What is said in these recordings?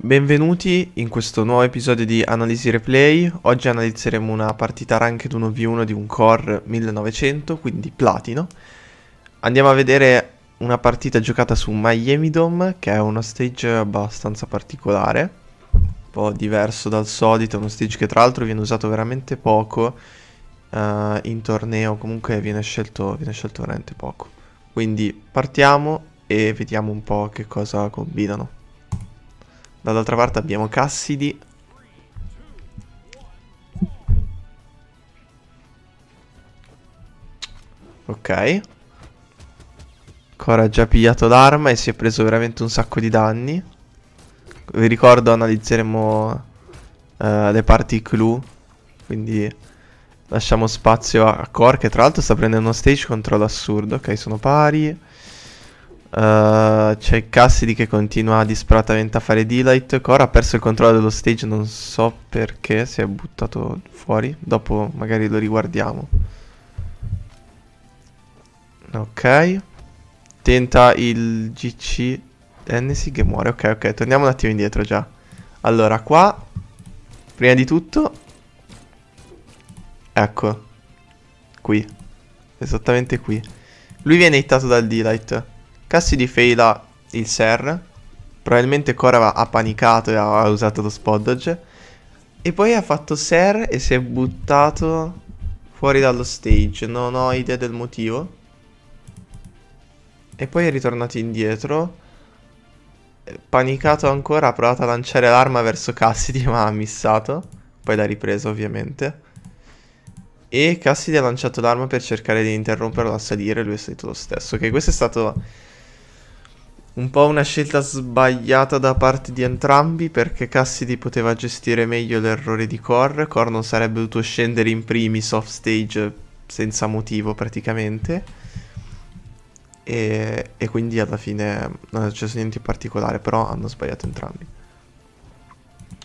Benvenuti in questo nuovo episodio di Analisi Replay. Oggi analizzeremo una partita ranked 1v1 di un Kor 1900, quindi platino. Andiamo a vedere una partita giocata su Miami Dome, che è uno stage abbastanza particolare, un po' diverso dal solito, uno stage che tra l'altro viene usato veramente poco in torneo, comunque viene scelto veramente poco. Quindi partiamo e vediamo un po' che cosa combinano. Dall'altra parte abbiamo Cassidy, ok. Kor ha già pigliato l'arma e si è preso veramente un sacco di danni. Vi ricordo, analizzeremo le parti clou, quindi lasciamo spazio a Kor, che tra l'altro sta prendendo uno stage control assurdo. Ok, sono pari. C'è Cassidy che continua disperatamente a fare D-Light. Kor ha perso il controllo dello stage, non so perché, si è buttato fuori. Dopo magari lo riguardiamo. Ok, tenta il GC Ensig che muore. Ok, torniamo un attimo indietro già. Allora, qua prima di tutto, ecco, qui, esattamente qui, lui viene hittato dal D-Light. Cassidy faila il Ser, probabilmente Kor ha panicato e ha usato lo Spodge, e poi ha fatto Ser e si è buttato fuori dallo stage, non ho idea del motivo, e poi è ritornato indietro, panicato ancora, ha provato a lanciare l'arma verso Cassidy ma ha missato, poi l'ha ripresa ovviamente, e Cassidy ha lanciato l'arma per cercare di interromperlo a salire, lui è salito lo stesso. Ok, questo è stato un po' una scelta sbagliata da parte di entrambi, perché Cassidy poteva gestire meglio l'errore di Kor. Kor non sarebbe dovuto scendere in primis off stage senza motivo praticamente, e quindi alla fine non è successo niente in particolare, però hanno sbagliato entrambi.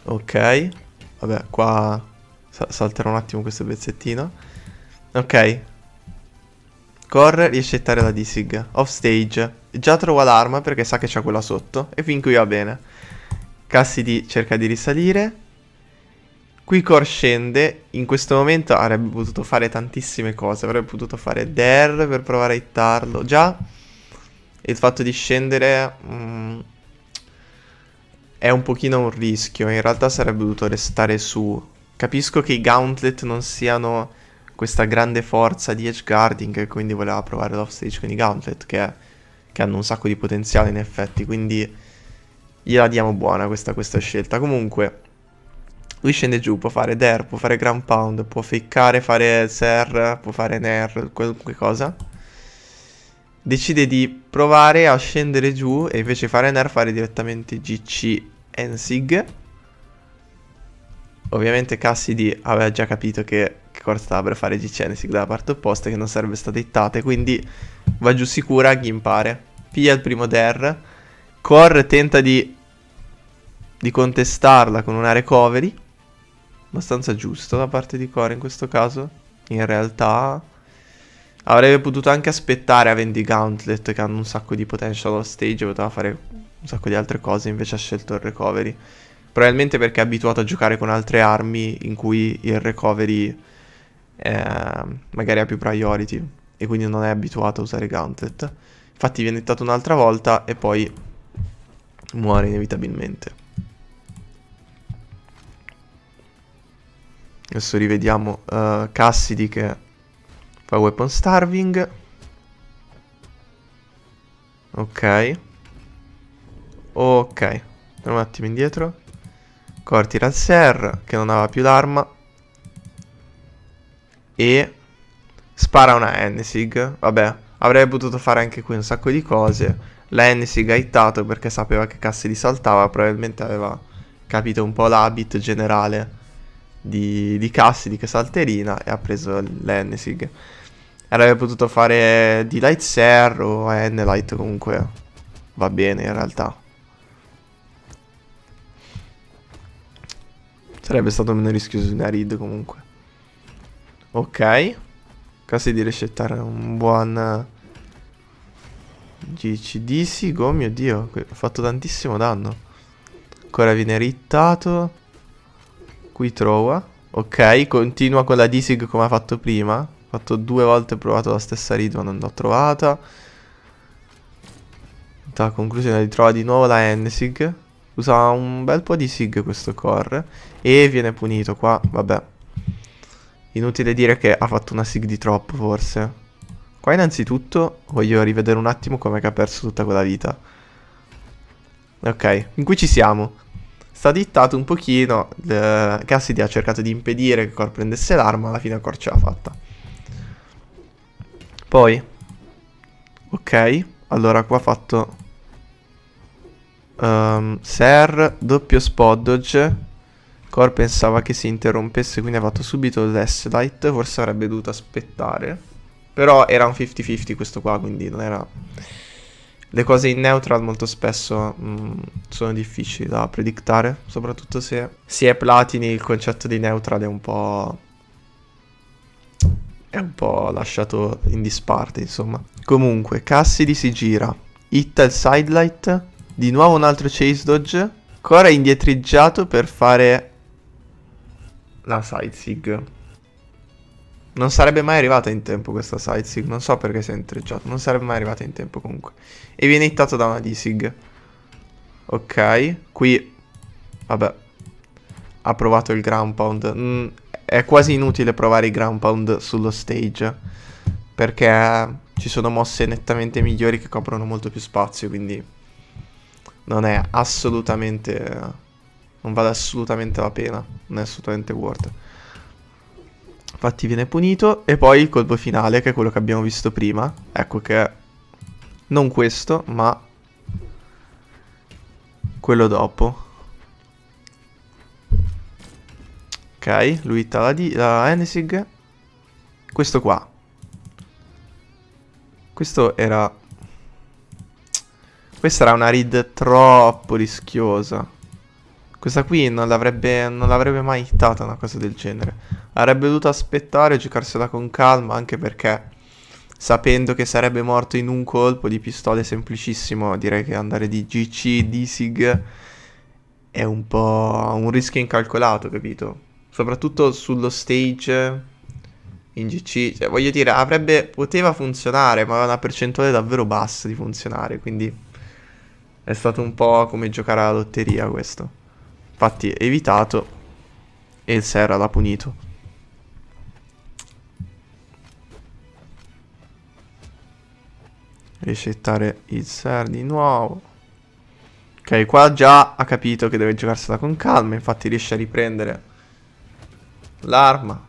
Ok, vabbè, qua salterò un attimo questo pezzettino. Ok, Kor riesce a hittare la D-Sig off stage, già trova l'arma perché sa che c'ha quella sotto, e fin qui va bene. Cassidy cerca di risalire, qui Kor scende. In questo momento avrebbe potuto fare tantissime cose, avrebbe potuto fare Der per provare a hittarlo già, e il fatto di scendere è un pochino un rischio, in realtà sarebbe dovuto restare su. Capisco che i Gauntlet non siano questa grande forza di edge guarding, quindi voleva provare l'off stage con i Gauntlet, che hanno un sacco di potenziale in effetti, quindi gliela diamo buona questa scelta. Comunque lui scende giù, può fare Der, può fare Grand Pound, può fakeare, fare Ser, può fare Ner, qualunque cosa. Decide di provare a scendere giù e invece fare Ner, fare direttamente GC Ensig. Ovviamente Cassidy aveva già capito che Kor stava per fare GC Ensig dalla parte opposta, che non sarebbe stata hittata, quindi va giù sicura, gimpare. Piglia il primo Der. Kor tenta di contestarla con una recovery, abbastanza giusto da parte di Kor in questo caso. In realtà avrebbe potuto anche aspettare, avendo i Gauntlet che hanno un sacco di potential off stage, poteva fare un sacco di altre cose, invece ha scelto il recovery, probabilmente perché è abituato a giocare con altre armi in cui il recovery magari ha più priority, e quindi non è abituato a usare Gauntlet. Infatti viene hittato un'altra volta e poi muore inevitabilmente. Adesso rivediamo Cassidy che fa weapon starving. Ok, torniamo un attimo indietro. Kor tira il Ser che non aveva più l'arma e spara una N-Sig. Vabbè, avrebbe potuto fare anche qui un sacco di cose. La N-Sig ha hittato perché sapeva che Cassidy saltava, probabilmente aveva capito un po' l'habit generale di Cassidy che salterina, e ha preso la N-Sig. Avrebbe potuto fare D-Light Ser o N-Light, comunque va bene in realtà, sarebbe stato meno rischioso di una read comunque. Ok, Cassidy riesce a hittare un buon GC D-Sig. Oh mio dio, ha fatto tantissimo danno. ancora viene rittato. Qui trova. Ok, continua con la D-Sig come ha fatto prima. Ho fatto due volte, ho provato la stessa read ma non l'ho trovata. A conclusione ritrova di nuovo la N-Sig. Usa un bel po' di sig questo Kor. E viene punito qua, vabbè. Inutile dire che ha fatto una sig di troppo forse. Qua innanzitutto voglio rivedere un attimo come ha perso tutta quella vita. Ok, in cui ci siamo. Sta dittato un pochino. Cassidy ha cercato di impedire che Kor prendesse l'arma. Alla fine Kor ce l'ha fatta. Poi ok, allora qua ha fatto Ser, doppio Spodge. Kor pensava che si interrompesse, quindi ha fatto subito l'S-Light. Forse avrebbe dovuto aspettare. Però era un 50-50 questo qua, quindi non era... Le cose in neutral molto spesso sono difficili da predictare, soprattutto se si è platini. Il concetto di neutral è un po'... è un po' lasciato in disparte, insomma. Comunque, Cassidy si gira, hitta il sidelight. Di nuovo un altro Chase Dodge. Kor è indietreggiato per fare la Side sig. Non sarebbe mai arrivata in tempo questa Side sig. Non so perché si è indietreggiato. Non sarebbe mai arrivata in tempo comunque. E viene hittato da una D-Sig. Ok. Qui vabbè, ha provato il Grand Pound. È quasi inutile provare i Grand Pound sullo stage, perché ci sono mosse nettamente migliori che coprono molto più spazio. Quindi non è assolutamente... non vale assolutamente la pena. Non è assolutamente worth. Infatti viene punito. E poi il colpo finale, che è quello che abbiamo visto prima. Ecco che... non questo, ma... quello dopo. Ok, lui hitta la Enesig. Questo qua. Questo era... questa era una read troppo rischiosa. Questa qui non l'avrebbe mai hittata una cosa del genere. Avrebbe dovuto aspettare e giocarsela con calma, anche perché sapendo che sarebbe morto in un colpo di pistole semplicissimo, direi che andare di GC, D-Sig è un po' un rischio incalcolato, capito? Soprattutto sullo stage in GC, cioè, voglio dire, poteva funzionare, ma aveva una percentuale davvero bassa di funzionare, quindi... è stato un po' come giocare alla lotteria questo. Infatti è evitato e il Serra l'ha punito. Riesce a hittare il Serra di nuovo. Ok, qua già ha capito che deve giocarsela con calma. Infatti riesce a riprendere l'arma.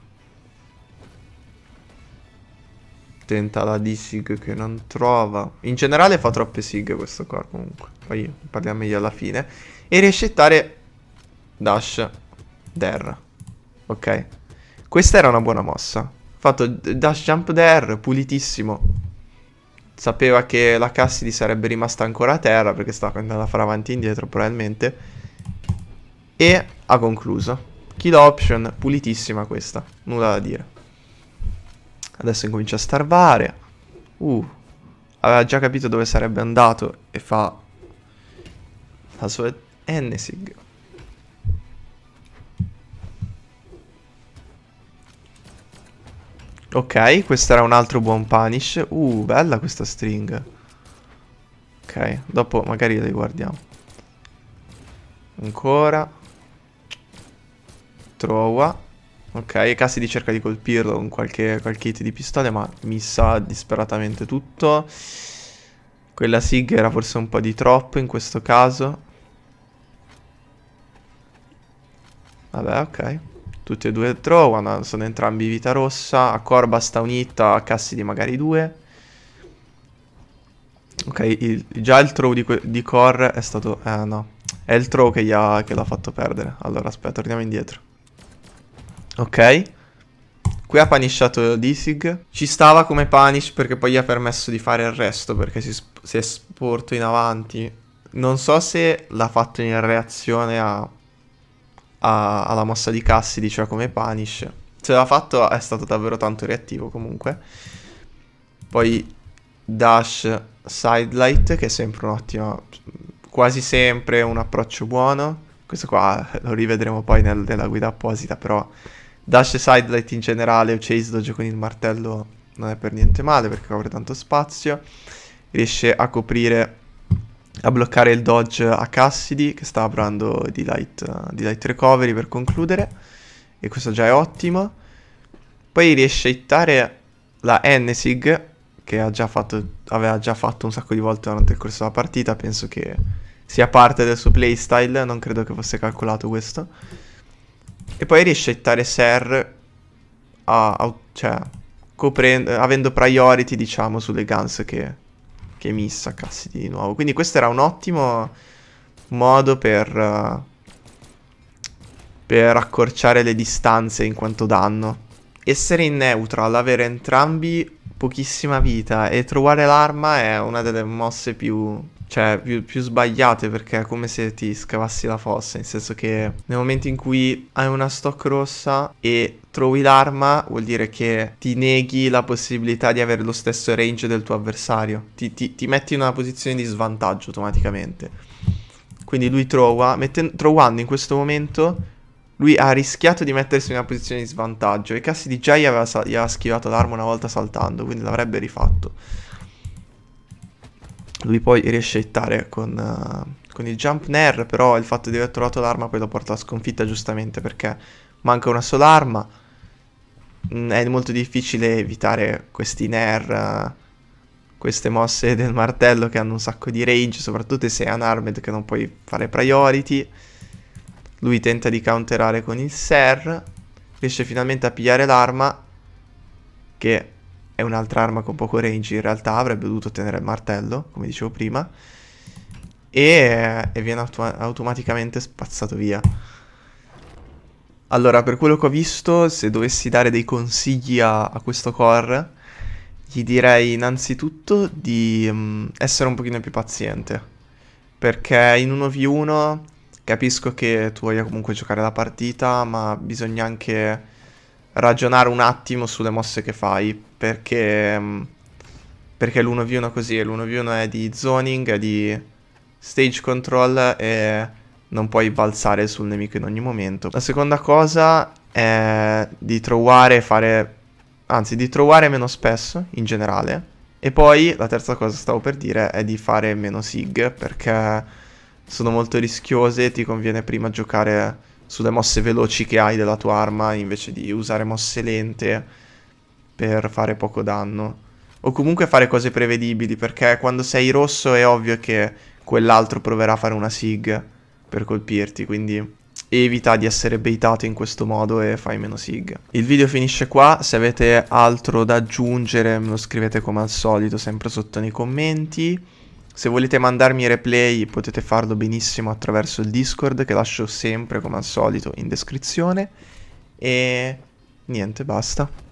Tenta la D-Sig che non trova. In generale fa troppe sig questo Kor comunque. Poi parliamo meglio alla fine. E riesce a hittare Dash Der. Ok, questa era una buona mossa. Ha fatto Dash jump Der, pulitissimo. Sapeva che la Cassidy sarebbe rimasta ancora a terra, perché stava andando a fare avanti e indietro probabilmente. E ha concluso. Kill option, pulitissima questa. Nulla da dire. Adesso incomincia a starvare. Aveva già capito dove sarebbe andato e fa la sua N-Sig. Ok, questo era un altro buon punish. Bella questa string. Ok, dopo magari la riguardiamo. Ancora. Trova. Ok, Cassidy cerca di colpirlo con qualche hit di pistole, ma missa disperatamente tutto. Quella sig era forse un po' di troppo in questo caso. Vabbè, ok. Tutti e due trovano, sono entrambi vita rossa. A Kor basta un hit, a Cassidy magari due. Ok, già il throw di Kor è stato... no, è il throw che l'ha fatto perdere. Allora, aspetta, torniamo indietro. Ok, qui ha punishato D-Sig. Ci stava come punish perché poi gli ha permesso di fare il resto, perché si è sporto in avanti. Non so se l'ha fatto in reazione alla mossa di Cassidy, cioè come punish. Se l'ha fatto è stato davvero tanto reattivo comunque. Poi Dash sidelight, che è sempre un ottimo, quasi sempre un approccio buono. Questo qua lo rivedremo poi nella guida apposita, però Dash sidelight in generale o Chase Dodge con il martello non è per niente male, perché copre tanto spazio. Riesce a coprire, a bloccare il dodge a Cassidy, che sta aprendo D-Light recovery per concludere, e questo già è ottimo. Poi riesce a hittare la N-Sig, che aveva già fatto un sacco di volte durante il corso della partita. Penso che sia parte del suo playstyle, non credo che fosse calcolato questo. E poi riesce a hittare Ser, avendo priority, diciamo, sulle guns che missa Cassidy di nuovo. Quindi questo era un ottimo modo per accorciare le distanze in quanto danno. Essere in neutral, avere entrambi pochissima vita e trovare l'arma è una delle mosse più sbagliate, perché è come se ti scavassi la fossa, nel senso che nel momento in cui hai una stock rossa e trovi l'arma vuol dire che ti neghi la possibilità di avere lo stesso range del tuo avversario, ti metti in una posizione di svantaggio automaticamente. Quindi lui trovando in questo momento lui ha rischiato di mettersi in una posizione di svantaggio, e Cassidy già gli aveva schivato l'arma una volta saltando, quindi l'avrebbe rifatto. Lui poi riesce a hittare con il jump ner, però il fatto di aver trovato l'arma poi lo porta alla sconfitta, giustamente, perché manca una sola arma. È molto difficile evitare questi ner, queste mosse del martello che hanno un sacco di range, soprattutto se è unarmed che non puoi fare priority. Lui tenta di counterare con il Ser, riesce finalmente a pigliare l'arma, che è un'altra arma con poco range in realtà, avrebbe dovuto tenere il martello, come dicevo prima, e viene automaticamente spazzato via. Allora, per quello che ho visto, se dovessi dare dei consigli a questo Kor, gli direi innanzitutto di essere un pochino più paziente, perché in 1v1 capisco che tu voglia comunque giocare la partita, ma bisogna anche ragionare un attimo sulle mosse che fai, perché l'1v1 così, l'1v1 è di zoning, è di stage control e non puoi balzare sul nemico in ogni momento. La seconda cosa è di trovare meno spesso in generale, e poi la terza cosa, stavo per dire, è di fare meno sig, perché sono molto rischiose e ti conviene prima giocare sulle mosse veloci che hai della tua arma, invece di usare mosse lente per fare poco danno, o comunque fare cose prevedibili, perché quando sei rosso è ovvio che quell'altro proverà a fare una sig per colpirti, quindi evita di essere baitato in questo modo e fai meno sig. Il video finisce qua, se avete altro da aggiungere me lo scrivete come al solito, sempre sotto nei commenti. Se volete mandarmi replay potete farlo benissimo attraverso il Discord, che lascio sempre come al solito in descrizione. E niente, basta.